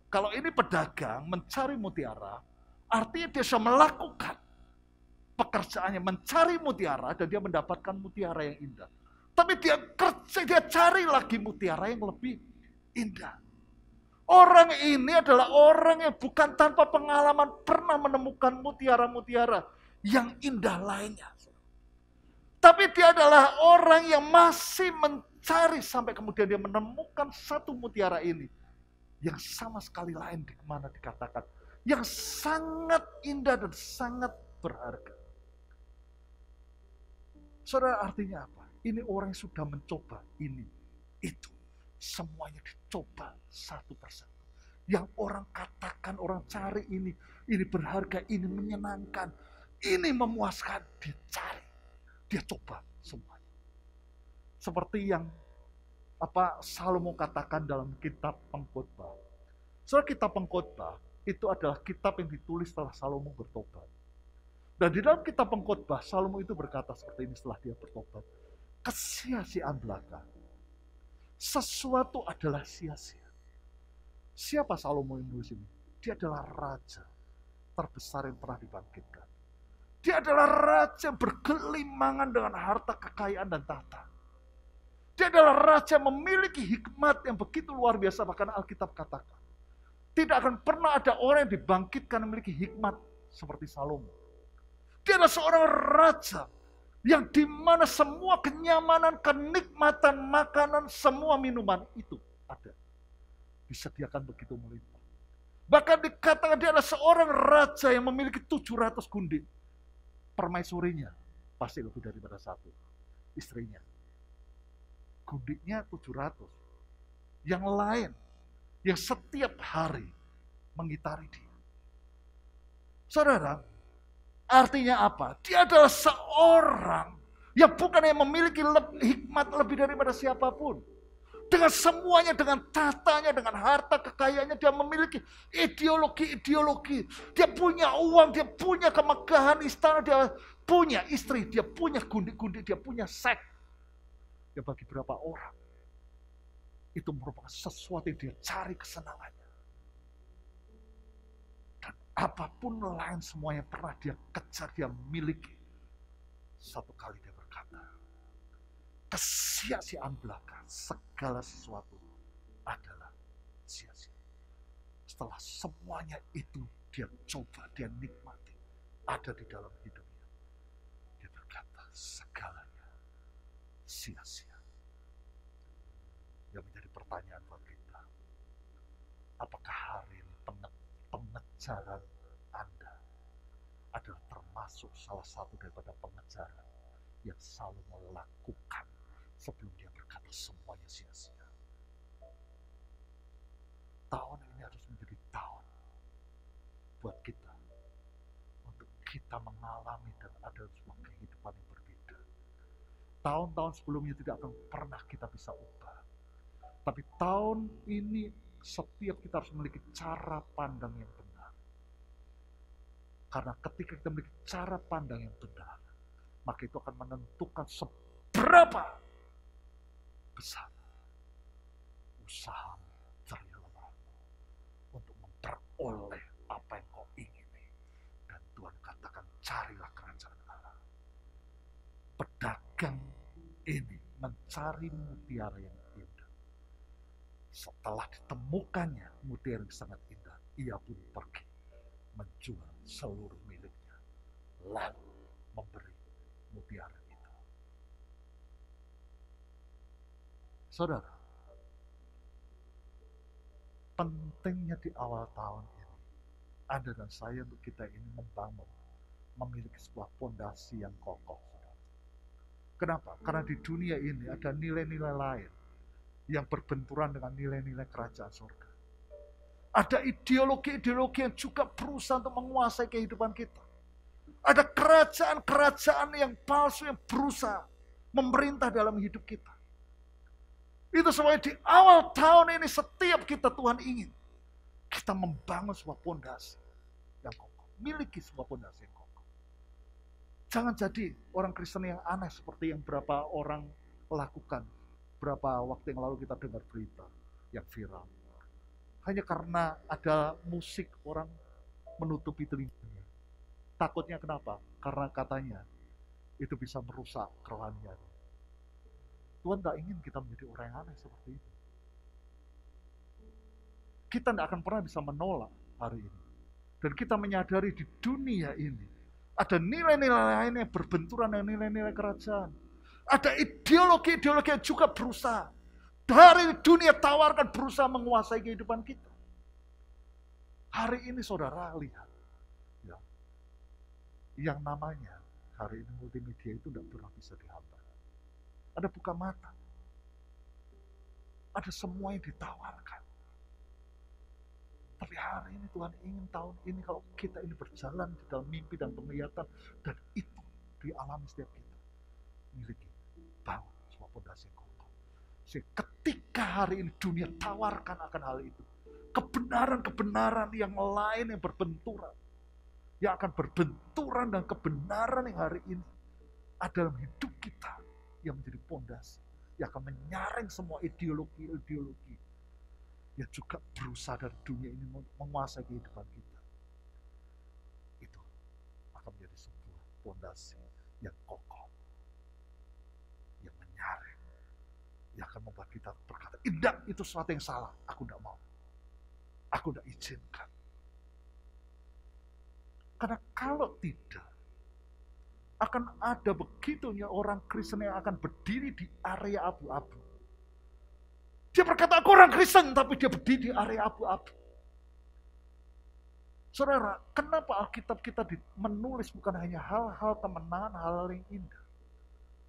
Kalau ini pedagang mencari mutiara, artinya dia sudah melakukan pekerjaannya mencari mutiara dan dia mendapatkan mutiara yang indah. Tapi dia kerja, dia cari lagi mutiara yang lebih indah. Orang ini adalah orang yang bukan tanpa pengalaman pernah menemukan mutiara-mutiara yang indah lainnya. Tapi dia adalah orang yang masih mencari sampai kemudian dia menemukan satu mutiara ini yang sama sekali lain di mana dikatakan, yang sangat indah dan sangat berharga. Saudara, artinya apa? Ini orang yang sudah mencoba ini, itu. Semuanya dicoba satu persatu. Yang orang katakan, orang cari ini, ini berharga, ini menyenangkan, ini memuaskan, dicari. Dia coba semuanya. Seperti yang apa Salomo katakan dalam kitab Pengkhotbah. Soal kitab Pengkhotbah, itu adalah kitab yang ditulis setelah Salomo bertobat. Dan di dalam kitab Pengkhotbah, Salomo itu berkata seperti ini setelah dia bertobat. Kesia-siaan belaka. Sesuatu adalah sia-sia. Siapa Salomo yang menulis ini? Dia adalah raja terbesar yang pernah dibangkitkan. Dia adalah raja bergelimangan dengan harta, kekayaan, dan tahta. Dia adalah raja memiliki hikmat yang begitu luar biasa. Bahkan Alkitab katakan, tidak akan pernah ada orang yang dibangkitkan memiliki hikmat seperti Salomo. Dia adalah seorang raja yang dimana semua kenyamanan, kenikmatan, makanan, semua minuman itu ada. Disediakan begitu melimpah. Bahkan dikatakan dia adalah seorang raja yang memiliki tujuh ratus gunting. Permaisurinya pasti lebih daripada satu. Istrinya. Gundingnya tujuh ratus. Yang lain yang setiap hari mengitari dia. Saudara, artinya apa? Dia adalah seorang yang bukan yang memiliki hikmat lebih daripada siapapun. Dengan semuanya, dengan tahtanya, dengan harta kekayaannya, dia memiliki ideologi-ideologi. Dia punya uang, dia punya kemegahan istana, dia punya istri, dia punya gundik-gundik, dia punya seks. Ya, bagi berapa orang, itu merupakan sesuatu yang dia cari kesenangannya. Dan apapun lain semuanya pernah dia kejar, dia miliki. Satu kali dia berkata, kesia-siaan belaka, segala sesuatu adalah sia-sia. Setelah semuanya itu dia coba, dia nikmati, ada di dalam hidupnya. Dia berkata, segalanya sia-sia. Yang menjadi pertanyaan buat kita, apakah hari ini pengejaran Anda adalah termasuk salah satu daripada pengejaran yang selalu melakukan sebelum dia berkata semuanya sia-sia? Tahun ini harus menjadi tahun buat kita untuk kita mengalami dan ada sebuah kehidupan yang berbeda. Tahun-tahun sebelumnya tidak akan pernah kita bisa ubah. Tapi tahun ini setiap kita harus memiliki cara pandang yang benar. Karena ketika kita memiliki cara pandang yang benar, maka itu akan menentukan seberapa besar usaha cerita untuk memperoleh apa yang kau ingini. Dan Tuhan katakan, carilah kerajaan Allah. Pedagang ini mencari mutiara yang setelah ditemukannya mutiara yang sangat indah, ia pun pergi menjual seluruh miliknya, lalu memberi mutiara itu. Saudara, pentingnya di awal tahun ini, Anda dan saya untuk kita ini membangun, memiliki sebuah fondasi yang kokoh. Kenapa? Karena di dunia ini ada nilai-nilai lain yang berbenturan dengan nilai-nilai kerajaan surga. Ada ideologi-ideologi yang juga berusaha untuk menguasai kehidupan kita. Ada kerajaan-kerajaan yang palsu yang berusaha memerintah dalam hidup kita. Itu semuanya di awal tahun ini setiap kita Tuhan ingin kita membangun sebuah pondasi yang kokoh. Miliki sebuah pondasi yang kokoh. Jangan jadi orang Kristen yang aneh seperti yang berapa orang lakukan. Berapa waktu yang lalu kita dengar berita yang viral. Hanya karena ada musik orang menutupi telinganya. Takutnya kenapa? Karena katanya itu bisa merusak kerohanian. Tuhan tidak ingin kita menjadi orang yang aneh seperti itu. Kita tidak akan pernah bisa menolak hari ini. Dan kita menyadari di dunia ini, ada nilai-nilai lain yang berbenturan dengan nilai-nilai kerajaan. Ada ideologi-ideologi yang juga berusaha. Dari dunia tawarkan berusaha menguasai kehidupan kita. Hari ini saudara lihat. Ya, yang namanya hari ini multimedia itu tidak pernah bisa dihambat. Ada buka mata. Ada semua yang ditawarkan. Tapi hari ini Tuhan ingin tahun ini kalau kita ini berjalan di dalam mimpi dan penglihatan. Dan itu dialami setiap kita. Miliki. Bangun semua pondasi kokoh. Ketika hari ini dunia tawarkan akan hal itu. Kebenaran-kebenaran yang lain yang berbenturan. Yang akan berbenturan dan kebenaran yang hari ini ada dalam hidup kita. Yang menjadi pondasi. Yang akan menyaring semua ideologi-ideologi. Yang juga berusaha dari dunia ini menguasai kehidupan kita. Itu akan menjadi sebuah pondasi yang kokoh. Yang akan membuat kita berkata, tidak, itu sesuatu yang salah. Aku tidak mau. Aku tidak izinkan. Karena kalau tidak, akan ada begitunya orang Kristen yang akan berdiri di area abu-abu. Dia berkata, aku orang Kristen, tapi dia berdiri di area abu-abu. Saudara, kenapa Alkitab kita menulis bukan hanya hal-hal kemenangan, hal-hal yang indah?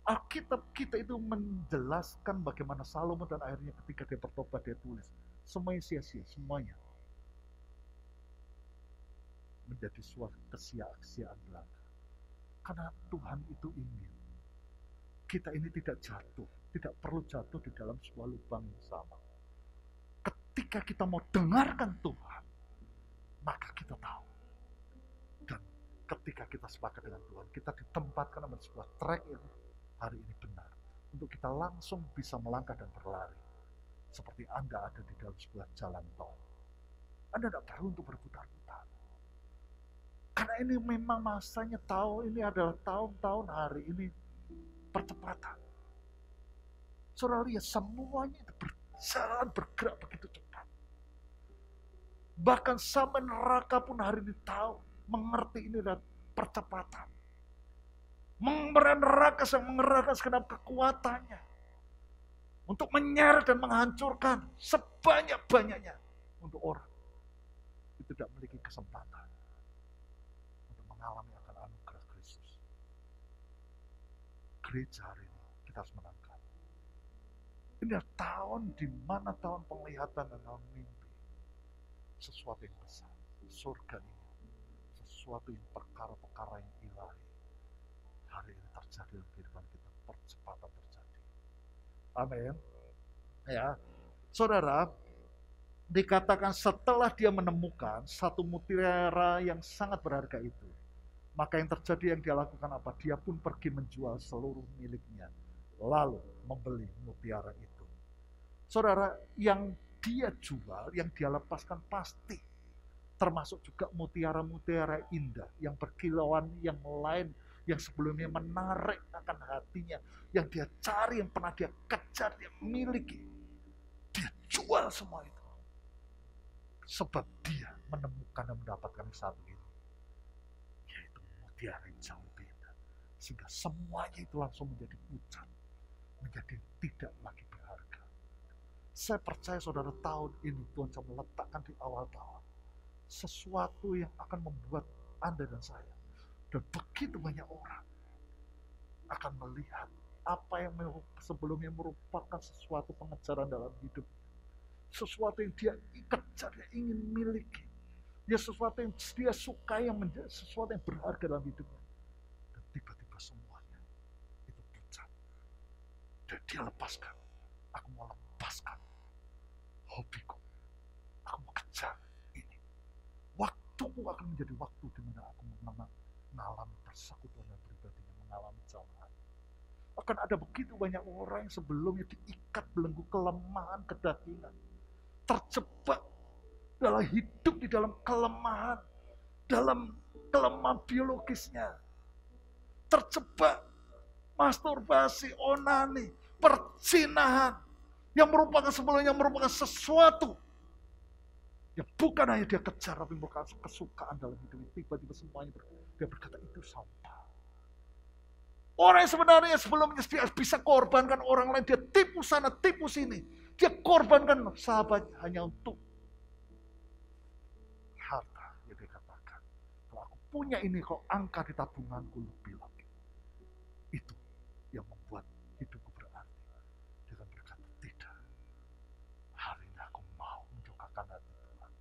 Alkitab kita itu menjelaskan bagaimana Salomo dan akhirnya ketika dia bertobat dia tulis. Semuanya sia-sia, semuanya. Menjadi suatu kesia-siaan belaka. Karena Tuhan itu ingin. Kita ini tidak jatuh, tidak perlu jatuh di dalam sebuah lubang yang sama. Ketika kita mau dengarkan Tuhan, maka kita tahu. Dan ketika kita sepakat dengan Tuhan, kita ditempatkan dalam sebuah track yang hari ini benar, untuk kita langsung bisa melangkah dan berlari. Seperti Anda ada di dalam sebuah jalan tol. Anda tidak perlu untuk berputar-putar. Karena ini memang masanya tahun ini adalah tahun-tahun hari ini percepatan. Saudara lihat semuanya itu berjalan, bergerak begitu cepat. Bahkan sampai neraka pun hari ini tahu, mengerti ini adalah percepatan. Memberi neraka yang mengerahkan segenap kekuatannya untuk menyeret dan menghancurkan sebanyak-banyaknya untuk orang itu tidak memiliki kesempatan untuk mengalami akan anugerah Kristus. Gereja hari ini kita harus menangkap. Ini adalah tahun di mana tahun penglihatan dan tahun mimpi. Sesuatu yang besar, surga ini, sesuatu yang perkara-perkara yang ilahi. Hari ini terjadi dalam kehidupan kita, percepatan terjadi. Amin. Ya, saudara, dikatakan setelah dia menemukan satu mutiara yang sangat berharga itu, maka yang terjadi yang dia lakukan apa? Dia pun pergi menjual seluruh miliknya, lalu membeli mutiara itu. Saudara, yang dia jual, yang dia lepaskan pasti termasuk juga mutiara-mutiara indah yang berkilauan yang lain. Yang sebelumnya menarik akan hatinya. Yang dia cari, yang pernah dia kejar, dia miliki. Dia jual semua itu. Sebab dia menemukan dan mendapatkan satu itu. Yaitu mutiara yang jauh beda. Sehingga semuanya itu langsung menjadi pucat. Menjadi tidak lagi berharga. Saya percaya saudara tahun ini Tuhan akan meletakkan di awal tahun. Sesuatu yang akan membuat Anda dan saya. Dan begitu banyak orang akan melihat apa yang sebelumnya merupakan sesuatu pengejaran dalam hidup. Sesuatu yang dia kejar, dia ingin miliki. Dia sesuatu yang dia suka, yang menjadi sesuatu yang berharga dalam hidupnya. Dan tiba-tiba semuanya itu pucat. Dan dia lepaskan. Aku mau lepaskan hobiku. Aku mau kejar ini. Waktuku akan menjadi waktu di mana aku mengalami persekutuan dan pribadinya, mengalami jauhan. Akan ada begitu banyak orang yang sebelumnya diikat belenggu kelemahan, kedagingan, terjebak dalam hidup di dalam kelemahan, dalam kelemahan biologisnya, terjebak masturbasi, onani, perzinahan, yang merupakan sebelumnya merupakan sesuatu yang bukan hanya dia kejar, tapi merupakan kesukaan dalam hidupnya. Tiba-tiba semuanya ber, dia berkata itu sampah. Orang yang sebenarnya sebelumnya dia bisa korbankan orang lain, dia tipu sana, tipu sini. Dia korbankan sahabat hanya untuk harta. Dia katakan, kalau aku punya ini, kalau angka di tabunganku lebih lagi. Itu yang membuat hidupku berarti. Dia berkata, tidak. Hari ini aku mau menjauhkan hati Tuhan.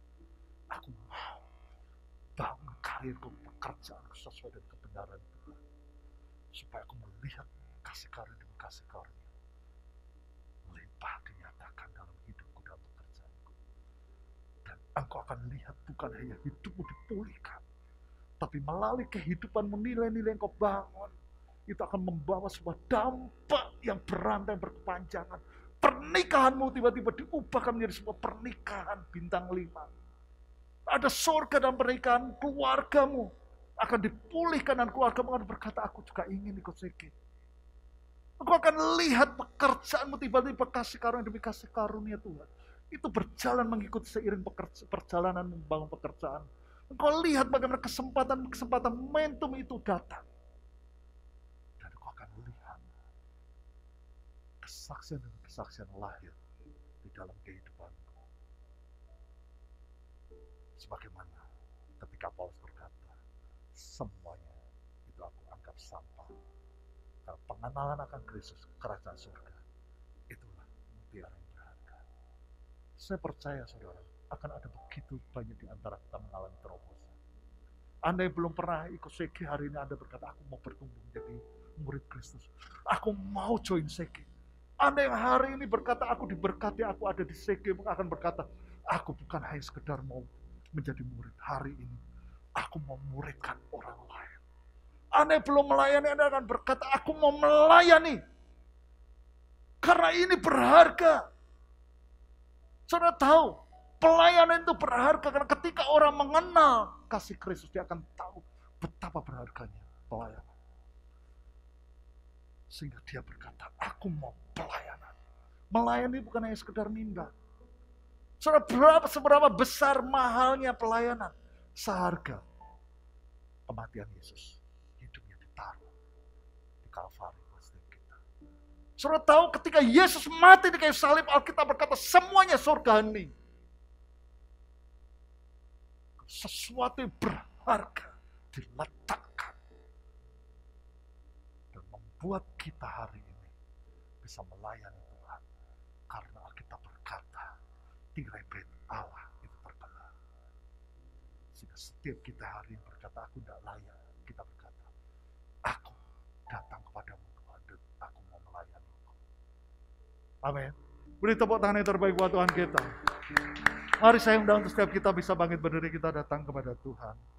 Aku mau bangun karirku, pekerjaanku sesuai dengan kebenaran Tuhan. Supaya aku melihat kasih karunia demi kasih karunia melimpah dinyatakan dalam hidupku dan pekerjaanku. Dan engkau akan lihat bukan hanya hidupmu dipulihkan, tapi melalui kehidupan menilai-nilai yang kau bangun, itu akan membawa sebuah dampak yang berantai berkepanjangan. Pernikahanmu tiba-tiba diubahkan menjadi sebuah pernikahan bintang lima. Ada surga dalam pernikahan keluargamu. Akan dipulihkan dan keluarga akan berkata, aku juga ingin ikut sedikit. Aku akan lihat pekerjaanmu tiba-tiba kasih karunia demi kasih karunia Tuhan. Itu berjalan mengikuti seiring perjalanan membangun pekerjaan. Engkau lihat bagaimana kesempatan-kesempatan momentum itu datang. Dan engkau akan lihat kesaksian dan kesaksian lahir di dalam kehidupanmu. Sebagaimana ketika Paulus berkata, semuanya itu aku anggap sampah. Dan pengenalan akan Kristus, kerajaan surga, itulah mutiara yang berharga. Saya percaya, saudara, akan ada begitu banyak di antara kita mengalami terobosan. Anda yang belum pernah ikut seki, hari ini Anda berkata, aku mau bertumbuh menjadi murid Kristus. Aku mau join seki. Anda yang hari ini berkata, aku diberkati, aku ada di seki, akan berkata, aku bukan hanya sekedar mau menjadi murid hari ini. Aku mau muridkan orang lain. Anda belum melayani, Anda akan berkata, aku mau melayani. Karena ini berharga. Saudara tahu, pelayanan itu berharga. Karena ketika orang mengenal kasih Kristus, dia akan tahu betapa berharganya pelayanan. Sehingga dia berkata, aku mau pelayanan. Melayani bukan hanya sekedar nimba. Saudara, berapa, seberapa besar mahalnya pelayanan? Seharga kematian Yesus, hidupnya ditaruh di Kalvari buat kita. Saudara tahu ketika Yesus mati di kayu salib, Alkitab berkata semuanya surga hening. Sesuatu yang berharga diletakkan dan membuat kita hari ini bisa melayani Tuhan, karena Alkitab berkata tirai bait Allah. Setiap kita hari yang berkata, aku tidak layak, kita berkata, aku datang kepadamu Tuhan, dan aku mau melayani. Amin. Beri tepuk tangan yang terbaik buat Tuhan kita. Mari saya undang setiap kita bisa bangkit berdiri, kita datang kepada Tuhan.